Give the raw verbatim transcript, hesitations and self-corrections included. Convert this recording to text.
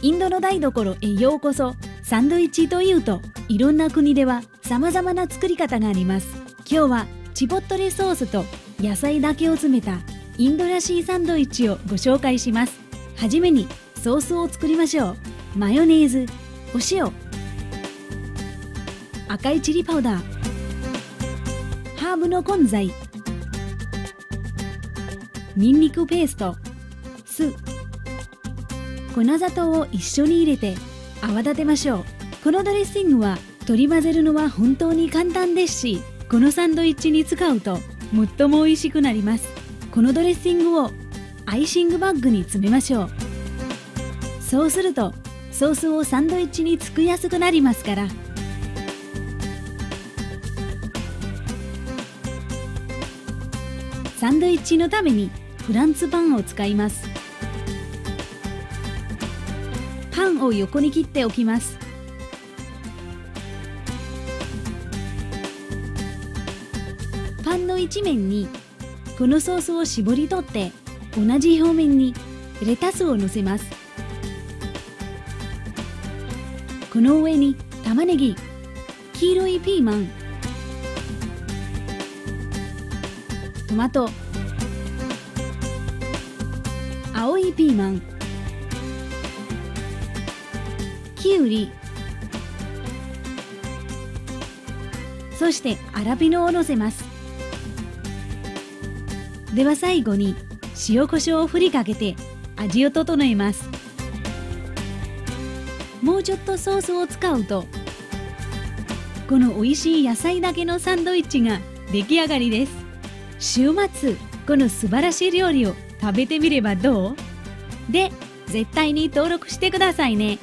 インドの台所へようこそ。サンドイッチというと、いろんな国では様々な作り方があります。今日はチポットレソースと野菜だけを詰めたインドらしいサンドイッチをご紹介します。はじめにソースを作りましょう。マヨネーズ、お塩、赤いチリパウダー、ハーブの混在、ニンニクペースト、酢、粉砂糖を一緒に入れて泡立てましょう。このドレッシングは取り混ぜるのは本当に簡単ですし、このサンドイッチに使うと最も美味しくなります。このドレッシングをアイシングバッグに詰めましょう。そうするとソースをサンドイッチに作りやすくなりますから。サンドイッチのためにフランスパンを使います。パンを横に切っておきます。パンの一面にこのソースを絞り取って、同じ表面にレタスをのせます。この上に玉ねぎ、黄色いピーマン、トマト、青いピーマン、きゅうり、そしてアラビノをのせます。では最後に塩コショウを振りかけて味を整えます。もうちょっとソースを使うと、この美味しい野菜だけのサンドイッチが出来上がりです。週末この素晴らしい料理を食べてみればどう？で、絶対に登録してくださいね。